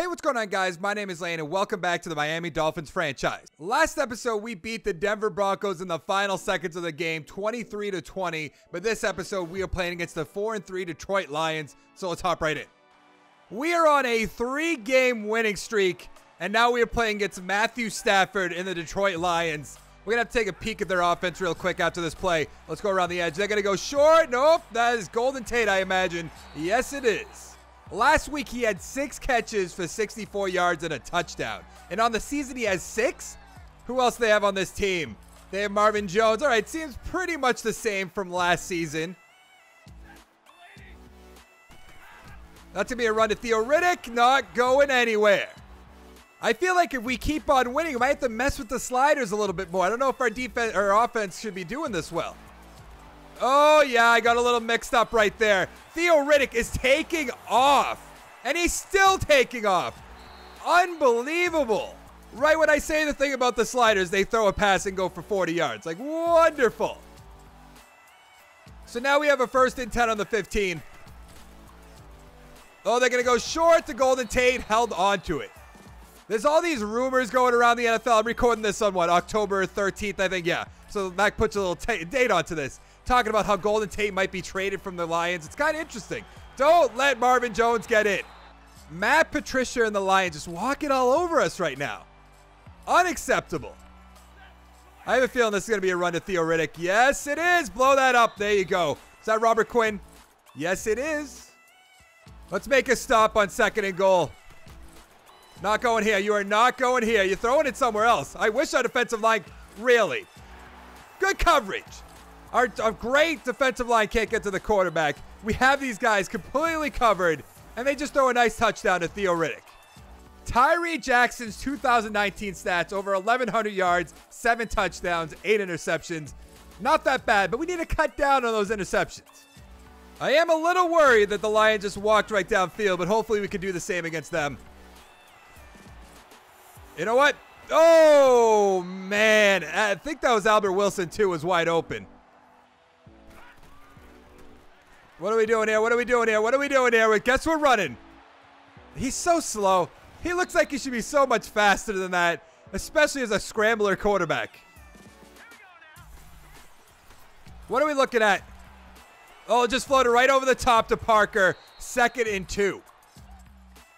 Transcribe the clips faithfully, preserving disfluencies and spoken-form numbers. Hey, what's going on, guys? My name is Lane, and welcome back to the Miami Dolphins franchise. Last episode, we beat the Denver Broncos in the final seconds of the game, twenty-three to twenty, but this episode, we are playing against the four and three Detroit Lions, so let's hop right in. We are on a three-game winning streak, and now we are playing against Matthew Stafford and the Detroit Lions. We're going to have to take a peek at their offense real quick after this play. Let's go around the edge. They're going to go short. Nope, that is Golden Tate, I imagine. Yes, it is. Last week, he had six catches for sixty-four yards and a touchdown. And on the season, he has six? Who else do they have on this team? They have Marvin Jones. All right, seems pretty much the same from last season. That's going to be a run to Theo Riddick. Not going anywhere. I feel like if we keep on winning, we might have to mess with the sliders a little bit more. I don't know if our defense or offense should be doing this well. Oh, yeah, I got a little mixed up right there. Theo Riddick is taking off, and he's still taking off. Unbelievable. Right when I say the thing about the sliders, they throw a pass and go for forty yards. Like, wonderful. So now we have a first and ten on the fifteen. Oh, they're going to go short to Golden Tate, held onto it. There's all these rumors going around the N F L. I'm recording this on, what, October thirteenth, I think, yeah. So that puts a little date onto this. Talking about how Golden Tate might be traded from the Lions. It's kind of interesting. Don't let Marvin Jones get in. Matt Patricia and the Lions just walking all over us right now. Unacceptable. I have a feeling this is going to be a run to Theo Riddick. Yes, it is. Blow that up. There you go. Is that Robert Quinn? Yes, it is. Let's make a stop on second and goal. Not going here. You are not going here. You're throwing it somewhere else. I wish our defensive line, really. Good coverage. Our, our great defensive line can't get to the quarterback. We have these guys completely covered, and they just throw a nice touchdown to Theo Riddick. Tyree Jackson's two thousand nineteen stats, over eleven hundred yards, seven touchdowns, eight interceptions. Not that bad, but we need to cut down on those interceptions. I am a little worried that the Lions just walked right downfield, but hopefully we can do the same against them. You know what? Oh, man. I think that was Albert Wilson, too, was wide open. What are we doing here? What are we doing here? What are we doing here? Guess we're running. He's so slow. He looks like he should be so much faster than that, especially as a scrambler quarterback. What are we looking at? Oh, just floated right over the top to Parker. Second and two.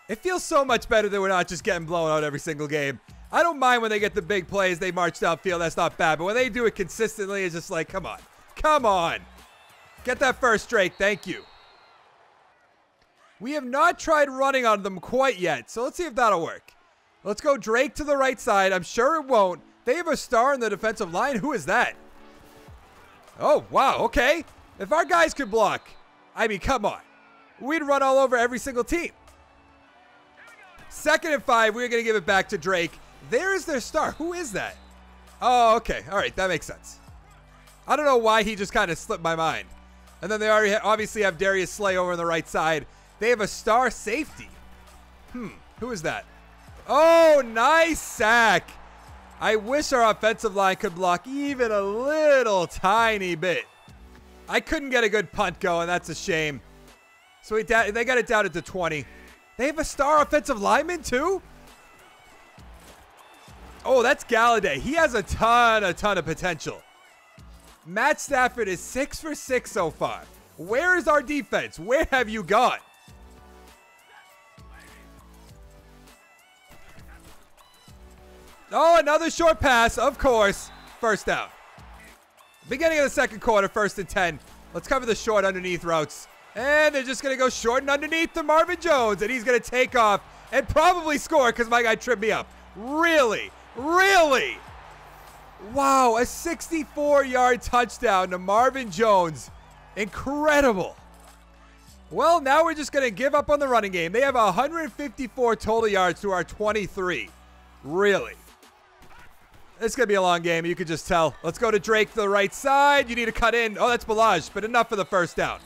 It feels so much better that we're not just getting blown out every single game. I don't mind when they get the big plays. They march downfield. That's not bad. But when they do it consistently, it's just like, come on. Come on. Get that first, Drake. Thank you. We have not tried running on them quite yet, so let's see if that'll work. Let's go Drake to the right side. I'm sure it won't. They have a star in the defensive line. Who is that? Oh, wow. Okay. If our guys could block, I mean, come on. We'd run all over every single team. Second and five. We're going to give it back to Drake. There is their star. Who is that? Oh, okay. All right. That makes sense. I don't know why he just kind of slipped my mind. And then they already ha obviously have Darius Slay over on the right side. They have a star safety. Hmm, who is that? Oh, nice sack. I wish our offensive line could block even a little tiny bit. I couldn't get a good punt going. That's a shame. So we they got it down to twenty. They have a star offensive lineman too? Oh, that's Golladay. He has a ton, a ton of potential. Matt Stafford is six for six so far. Where is our defense? Where have you gone? Oh, another short pass, of course. First down. Beginning of the second quarter, first and ten. Let's cover the short underneath routes. And they're just going to go short and underneath to Marvin Jones, and he's going to take off and probably score because my guy tripped me up. Really? Really? Wow, a sixty-four yard touchdown to Marvin Jones. Incredible. Well, now we're just going to give up on the running game. They have one hundred fifty-four total yards to our twenty-three. Really? It's going to be a long game. You could just tell. Let's go to Drake to the right side. You need to cut in. Oh, that's Balazs, but enough for the first down.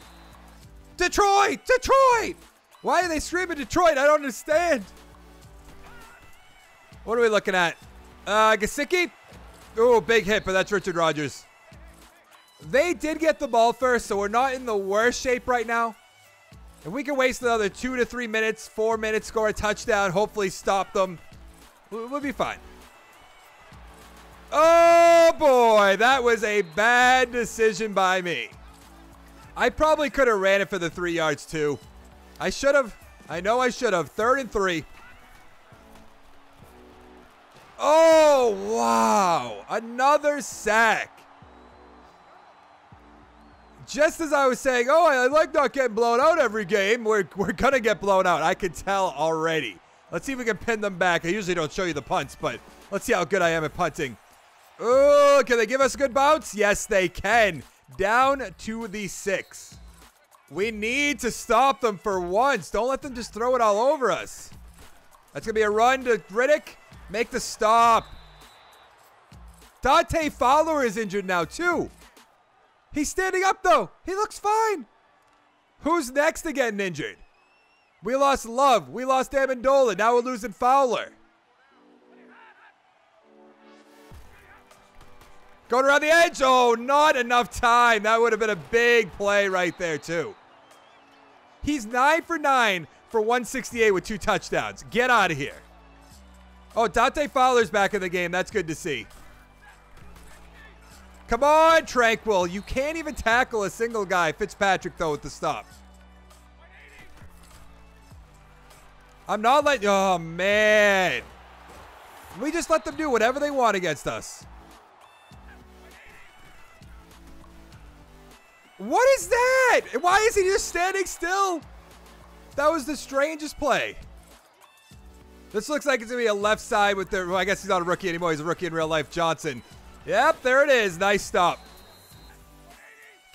Detroit! Detroit! Why are they screaming Detroit? I don't understand. What are we looking at? Uh, Gesicki? Ooh, big hit, but that's Richard Rogers. They did get the ball first, so we're not in the worst shape right now. And we can waste another two to three minutes, four minutes, score a touchdown, hopefully stop them. We'll, we'll be fine. Oh, boy. That was a bad decision by me. I probably could have ran it for the three yards, too. I should have. I know I should have. Third and three. Oh, wow. Another sack. Just as I was saying, oh, I like not getting blown out every game. We're, we're going to get blown out. I can tell already. Let's see if we can pin them back. I usually don't show you the punts, but let's see how good I am at punting. Oh, can they give us a good bounce? Yes, they can. Down to the six. We need to stop them for once. Don't let them just throw it all over us. That's going to be a run to Riddick. Make the stop. Dante Fowler is injured now, too. He's standing up, though. He looks fine. Who's next to getting injured? We lost Love. We lost Amendola. Now we're losing Fowler. Going around the edge. Oh, not enough time. That would have been a big play right there, too. He's nine for nine for one sixty-eight with two touchdowns. Get out of here. Oh, Dante Fowler's back in the game. That's good to see. Come on, Tranquil. You can't even tackle a single guy. Fitzpatrick, though, with the stop. I'm not letting... Oh, man. We just let them do whatever they want against us. What is that? Why is he just standing still? That was the strangest play. This looks like it's going to be a left side with the... Well, I guess he's not a rookie anymore. He's a rookie in real life, Johnson. Yep, there it is. Nice stop.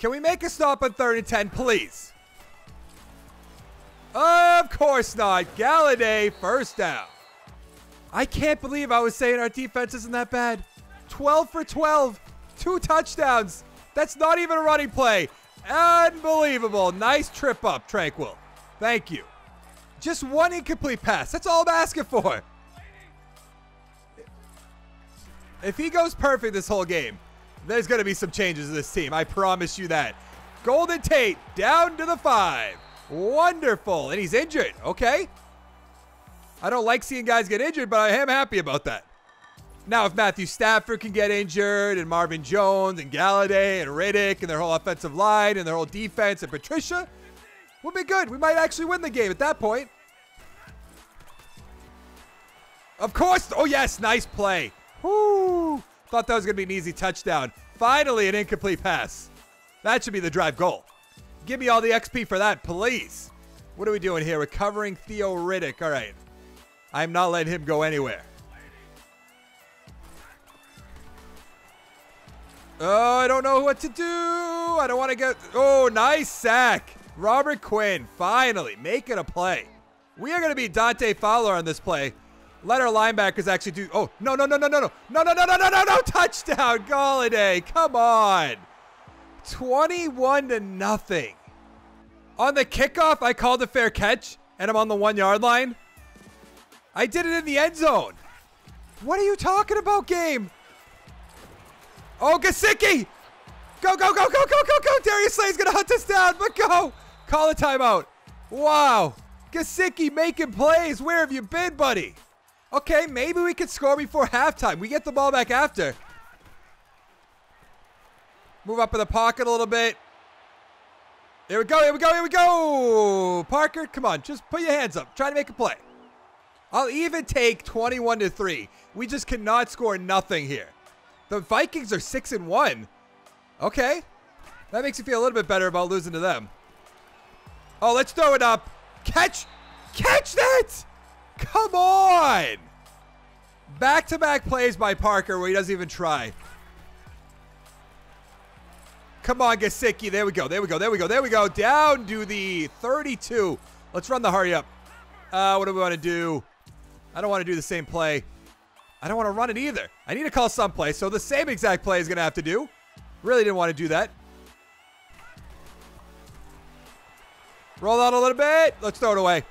Can we make a stop on third and ten, please? Of course not. Golladay, first down. I can't believe I was saying our defense isn't that bad. twelve for twelve. Two touchdowns. That's not even a running play. Unbelievable. Nice trip up, Tranquil. Thank you. Just one incomplete pass. That's all I'm asking for. If he goes perfect this whole game, there's going to be some changes to this team. I promise you that. Golden Tate down to the five. Wonderful. And he's injured. Okay. I don't like seeing guys get injured, but I am happy about that. Now, if Matthew Stafford can get injured, and Marvin Jones, and Golladay, and Riddick, and their whole offensive line, and their whole defense, and Patricia... We'll be good. We might actually win the game at that point. Of course. Oh, yes. Nice play. Woo. Thought that was going to be an easy touchdown. Finally, an incomplete pass. That should be the drive goal. Give me all the X P for that, please. What are we doing here? Recovering Theo Riddick. All right. I'm not letting him go anywhere. Oh, I don't know what to do. I don't want to get... Oh, nice sack. Robert Quinn finally making a play. We are going to be Dante Fowler on this play. Let our linebackers actually do... Oh, no, no, no, no, no, no. No, no, no, no, no, no, no. Touchdown, Golladay. Come on. twenty-one to nothing. On the kickoff, I called a fair catch, and I'm on the one-yard line. I did it in the end zone. What are you talking about, game? Oh, Gesicki. Go, go, go, go, go, go, go. Darius Slay is going to hunt us down, but go. Call a timeout. Wow. Gesicki making plays. Where have you been, buddy? Okay, maybe we could score before halftime. We get the ball back after. Move up in the pocket a little bit. Here we go, here we go, here we go. Parker, come on. Just put your hands up. Try to make a play. I'll even take twenty-one to three. We just cannot score nothing here. The Vikings are six and one. Okay. That makes you feel a little bit better about losing to them. Oh, let's throw it up. Catch. Catch that. Come on. Back-to-back plays by Parker where he doesn't even try. Come on, Gesicki. There we go. There we go. There we go. There we go. Down to the thirty-two. Let's run the hurry up. Uh, what do we want to do? I don't want to do the same play. I don't want to run it either. I need to call some play. So the same exact play is going to have to do. Really didn't want to do that. Roll out a little bit. Let's throw it away.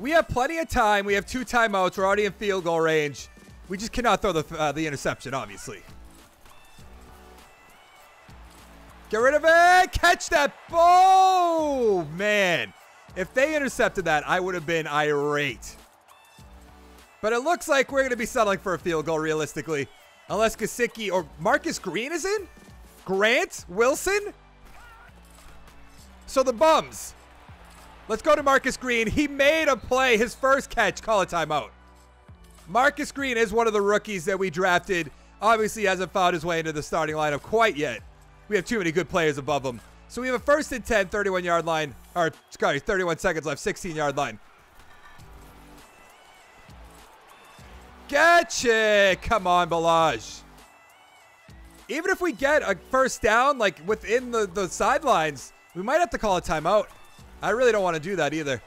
We have plenty of time. We have two timeouts. We're already in field goal range. We just cannot throw the, uh, the interception, obviously. Get rid of it. Catch that. Oh, man. If they intercepted that, I would have been irate. But it looks like we're going to be settling for a field goal, realistically. Unless Gesicki or Marcus Green is in? Grant? Wilson? So the bums. Let's go to Marcus Green. He made a play. His first catch. Call a timeout. Marcus Green is one of the rookies that we drafted. Obviously hasn't found his way into the starting lineup quite yet. We have too many good players above him. So we have a first and ten, thirty-one yard line. Or, sorry, thirty-one seconds left, sixteen yard line. Catch it. Come on, Balazs. Even if we get a first down, like, within the, the sidelines, we might have to call a timeout. I really don't want to do that either.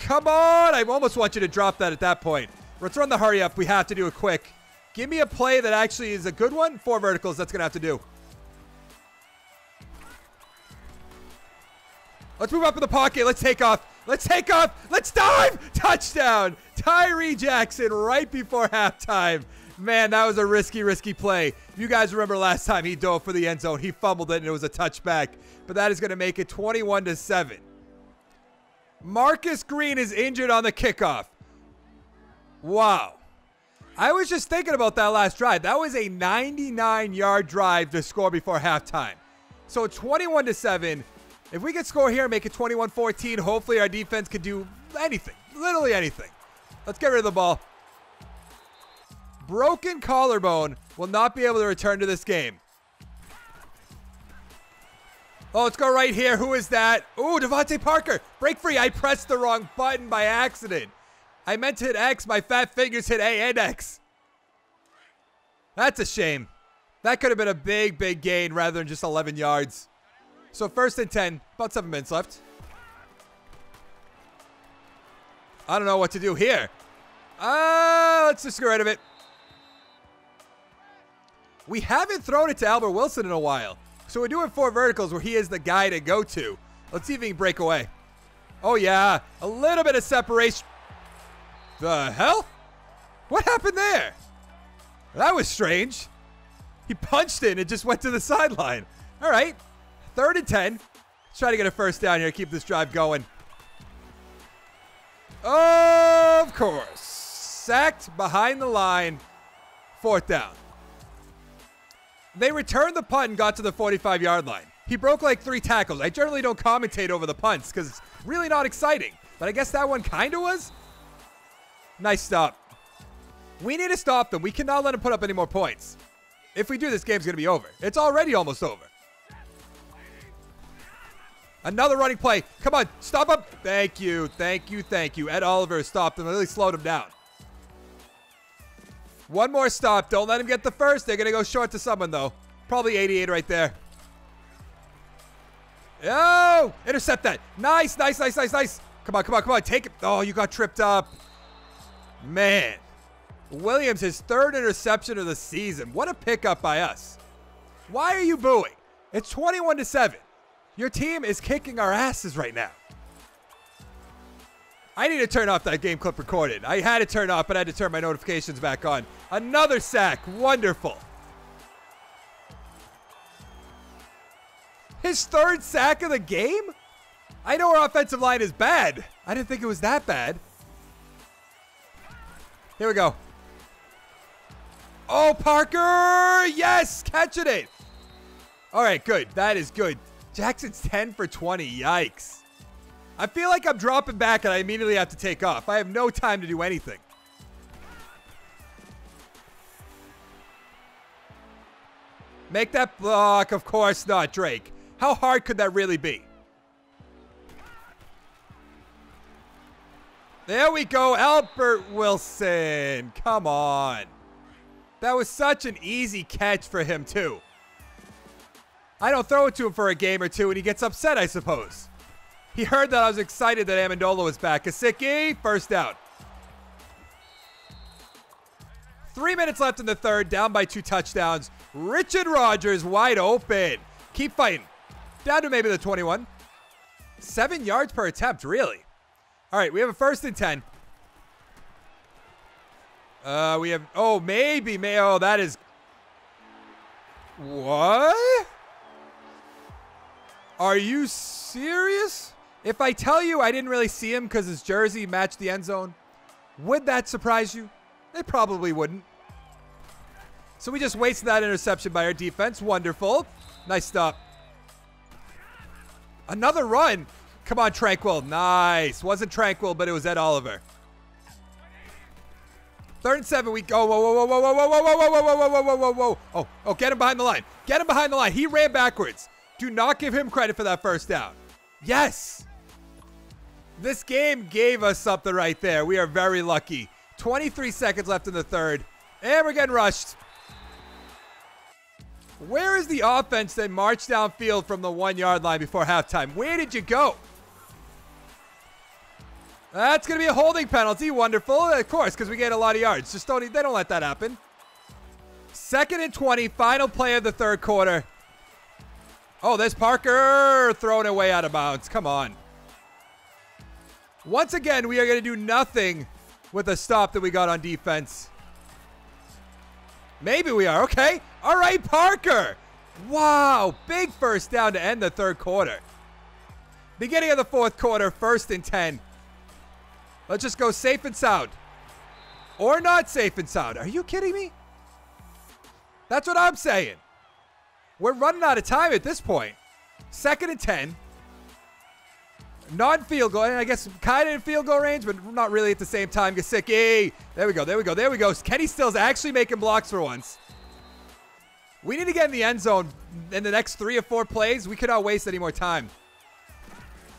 Come on. I almost want you to drop that at that point. Let's run the hurry up. We have to do it quick. Give me a play that actually is a good one. Four verticals. That's going to have to do. Let's move up in the pocket. Let's take off. Let's take off. Let's dive. Touchdown. Tyree Jackson right before halftime. Man, that was a risky, risky play. You guys remember last time he dove for the end zone. He fumbled it, and it was a touchback. But that is going to make it twenty-one to seven. Marcus Green is injured on the kickoff. Wow. I was just thinking about that last drive. That was a ninety-nine yard drive to score before halftime. So twenty-one to seven. If we could score here, make it twenty-one fourteen, hopefully our defense could do anything. Literally anything. Let's get rid of the ball. Broken collarbone will not be able to return to this game. Oh, let's go right here. Who is that? Ooh, DeVante Parker. Break free. I pressed the wrong button by accident. I meant to hit X. My fat fingers hit A and X. That's a shame. That could have been a big, big gain rather than just eleven yards. So first and ten, about seven minutes left. I don't know what to do here. Ah, uh, let's just get rid of it. We haven't thrown it to Albert Wilson in a while. So we're doing four verticals where he is the guy to go to. Let's see if he can break away. Oh, yeah. A little bit of separation. The hell? What happened there? That was strange. He punched it and it just went to the sideline. All right. Third and ten. Let's try to get a first down here. Keep this drive going. Of course. Sacked behind the line. Fourth down. They returned the punt and got to the forty-five yard line. He broke like three tackles. I generally don't commentate over the punts because it's really not exciting. But I guess that one kind of was. Nice stop. We need to stop them. We cannot let them put up any more points. If we do, this game's going to be over. It's already almost over. Another running play. Come on. Stop him. Thank you. Thank you. Thank you. Ed Oliver stopped him. Really slowed him down. One more stop. Don't let him get the first. They're going to go short to someone, though. Probably eighty-eight right there. Oh, intercept that. Nice, nice, nice, nice, nice. Come on, come on, come on. Take it. Oh, you got tripped up. Man. Williams, his third interception of the season. What a pickup by us. Why are you booing? It's twenty-one to seven. Your team is kicking our asses right now. I need to turn off that game clip recorded. I had to turn off, but I had to turn my notifications back on. Another sack. Wonderful. His third sack of the game? I know our offensive line is bad. I didn't think it was that bad. Here we go. Oh, Parker. Yes, catching it. All right, good. That is good. Jackson's ten for twenty. Yikes. I feel like I'm dropping back and I immediately have to take off. I have no time to do anything. Make that block. Of course not, Drake. How hard could that really be? There we go. Albert Wilson. Come on. That was such an easy catch for him, too. I don't throw it to him for a game or two, and he gets upset, I suppose. He heard that I was excited that Amendola was back. Gesicki, first down. Three minutes left in the third, down by two touchdowns. Richard Rogers wide open. Keep fighting. Down to maybe the twenty-one. Seven yards per attempt, really. All right, we have a first and ten. Uh, we have, oh, maybe, may, oh, that is. What? Are you serious? If I tell you I didn't really see him because his jersey matched the end zone, would that surprise you? It probably wouldn't. So we just wasted that interception by our defense. Wonderful. Nice stop. Another run. Come on, Tranquil. Nice. Wasn't Tranquil, but it was Ed Oliver. Third and seven. We go. Whoa, whoa, whoa, whoa, whoa, whoa, whoa, whoa, whoa, whoa, whoa, whoa, whoa. Oh, oh, get him behind the line. Get him behind the line. He ran backwards. Do not give him credit for that first down. Yes. This game gave us something right there. We are very lucky. twenty-three seconds left in the third. And we're getting rushed. Where is the offense that marched downfield from the one-yard line before halftime? Where did you go? That's going to be a holding penalty. Wonderful. Of course, because we get a lot of yards. Just don't, they don't let that happen. Second and twenty. Final play of the third quarter. Oh, there's Parker throwing it way out of bounds. Come on. Once again, we are going to do nothing with a stop that we got on defense. Maybe we are. Okay. All right, Parker. Wow. Big first down to end the third quarter. Beginning of the fourth quarter, first and ten. Let's just go safe and sound. Or not safe and sound. Are you kidding me? That's what I'm saying. We're running out of time at this point. Second and ten. Non-field goal. I guess kind of in field goal range, but not really at the same time. Gesicki. There we go. There we go. There we go. Kenny Stills actually making blocks for once. We need to get in the end zone in the next three or four plays. We cannot waste any more time.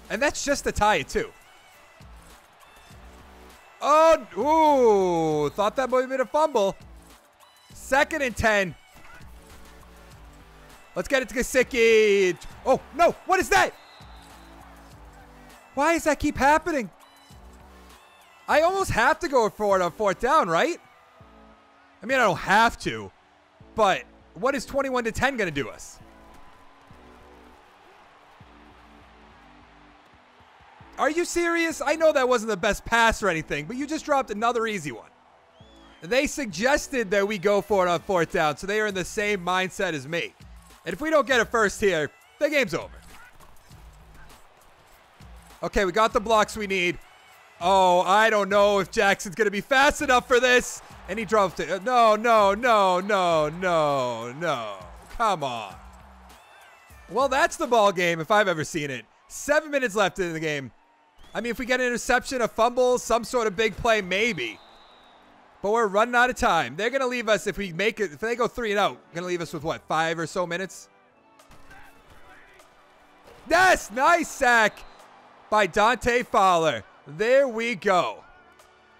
And that's just to tie it, too. Oh, ooh. Thought that might have been a fumble. Second and ten. Let's get it to Gesicki. Oh, no. What is that? Why does that keep happening? I almost have to go for it on fourth down, right? I mean, I don't have to, but what is twenty-one to ten going to do us? Are you serious? I know that wasn't the best pass or anything, but you just dropped another easy one. They suggested that we go for it on fourth down, so they are in the same mindset as me. And if we don't get it first here, the game's over. Okay, we got the blocks we need. Oh, I don't know if Jackson's going to be fast enough for this. And he dropped it. No, no, no, no, no, no. Come on. Well, that's the ball game if I've ever seen it. Seven minutes left in the game. I mean, if we get an interception, a fumble, some sort of big play, maybe. But we're running out of time. They're going to leave us, if we make it, if they go three and out, going to leave us with, what, five or so minutes? Yes! Nice sack by Dante Fowler. There we go.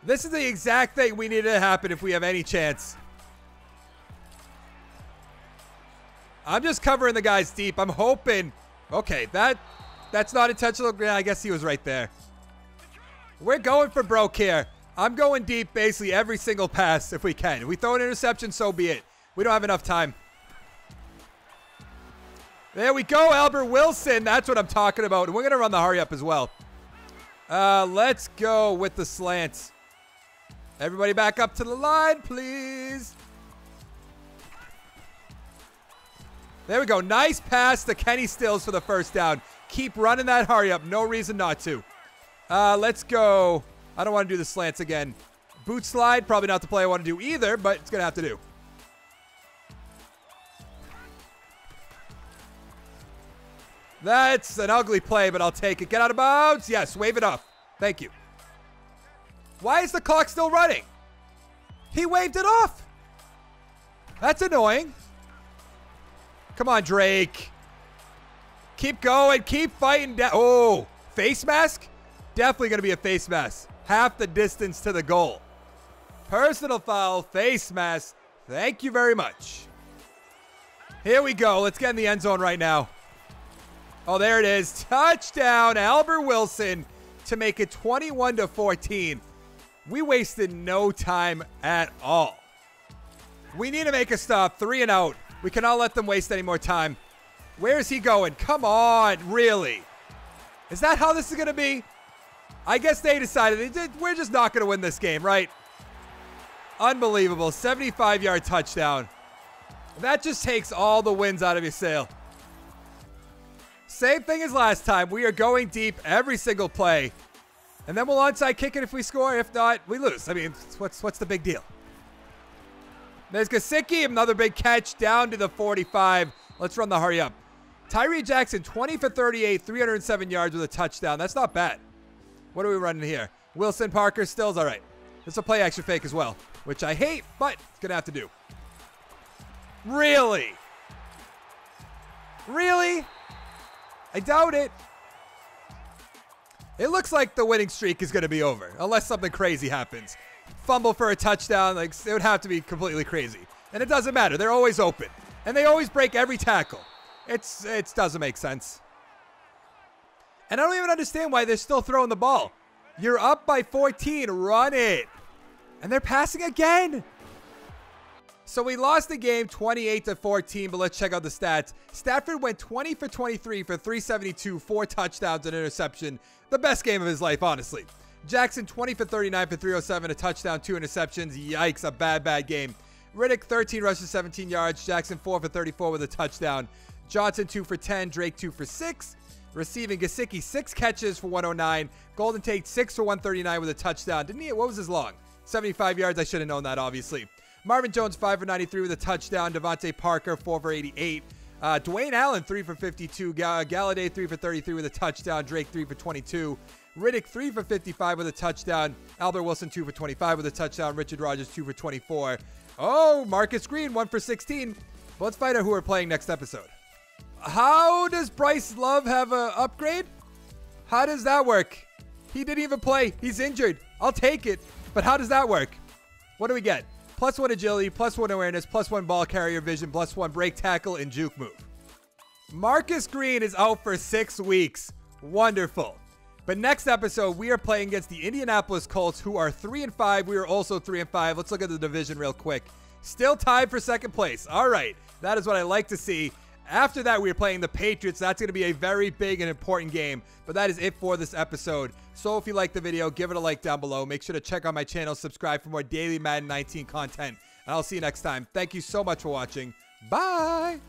This is the exact thing we needed to happen if we have any chance. I'm just covering the guys deep. I'm hoping. Okay, that that's not intentional. I guess he was right there. We're going for broke here. I'm going deep basically every single pass if we can. If we throw an interception, so be it. We don't have enough time. There we go, Albert Wilson. That's what I'm talking about. We're going to run the hurry up as well. Uh, let's go with the slants. Everybody back up to the line, please. There we go. Nice pass to Kenny Stills for the first down. Keep running that hurry up. No reason not to. Uh, let's go. I don't want to do the slants again. Boot slide. Probably not the play I want to do either, but it's going to have to do. That's an ugly play, but I'll take it. Get out of bounds. Yes, wave it off. Thank you. Why is the clock still running? He waved it off. That's annoying. Come on, Drake. Keep going. Keep fighting. Oh, face mask? Definitely going to be a face mask. Half the distance to the goal. Personal foul, face mask. Thank you very much. Here we go. Let's get in the end zone right now. Oh, there it is. Touchdown, Albert Wilson to make it twenty-one to fourteen. We wasted no time at all. We need to make a stop. Three and out. We cannot let them waste any more time. Where is he going? Come on, really? Is that how this is going to be? I guess they decided we're just not going to win this game, right? Unbelievable. seventy-five-yard touchdown. That just takes all the wins out of your sail. Same thing as last time. We are going deep every single play. And then we'll onside kick it if we score. If not, we lose. I mean, what's, what's the big deal? There's Gesicki. Another big catch down to the forty-five. Let's run the hurry up. Tyree Jackson, twenty for thirty-eight, three hundred seven yards with a touchdown. That's not bad. What are we running here? Wilson, Parker, Stills, all right. This will play action fake as well, which I hate, but it's going to have to do. Really? Really? I doubt it. It looks like the winning streak is going to be over, unless something crazy happens. Fumble for a touchdown, like it would have to be completely crazy. And it doesn't matter. They're always open. And they always break every tackle. It's, it doesn't make sense. And I don't even understand why they're still throwing the ball. You're up by fourteen. Run it. And they're passing again. So we lost the game twenty-eight to fourteen, but let's check out the stats. Stafford went twenty for twenty-three for three seventy-two, four touchdowns, and interception. The best game of his life, honestly. Jackson, twenty for thirty-nine for three oh seven, a touchdown, two interceptions. Yikes, a bad, bad game. Riddick, thirteen rushes, seventeen yards. Jackson, four for thirty-four with a touchdown. Johnson, two for ten. Drake, two for six. Receiving, Gesicki, six catches for one oh nine. Golden Tate, six for one thirty-nine with a touchdown. Didn't he? What was his long? seventy-five yards. I should have known that, obviously. Marvin Jones, five for ninety-three with a touchdown. DeVante Parker, four for eighty-eight. Uh, Dwayne Allen, three for fifty-two. Golladay, three for thirty-three with a touchdown. Drake, three for twenty-two. Riddick, three for fifty-five with a touchdown. Albert Wilson, two for twenty-five with a touchdown. Richard Rogers, two for twenty-four. Oh, Marcus Green, one for sixteen. But let's find out who we're playing next episode. How does Bryce Love have an upgrade? How does that work? He didn't even play. He's injured. I'll take it. But how does that work? What do we get? Plus one agility, plus one awareness, plus one ball carrier vision, plus one break tackle, and juke move. Marcus Green is out for six weeks. Wonderful. But next episode, we are playing against the Indianapolis Colts, who are three and five. We are also three and five. Let's look at the division real quick. Still tied for second place. All right. That is what I like to see. After that, we are playing the Patriots. That's going to be a very big and important game. But that is it for this episode. So if you liked the video, give it a like down below. Make sure to check out my channel. Subscribe for more daily Madden nineteen content. And I'll see you next time. Thank you so much for watching. Bye.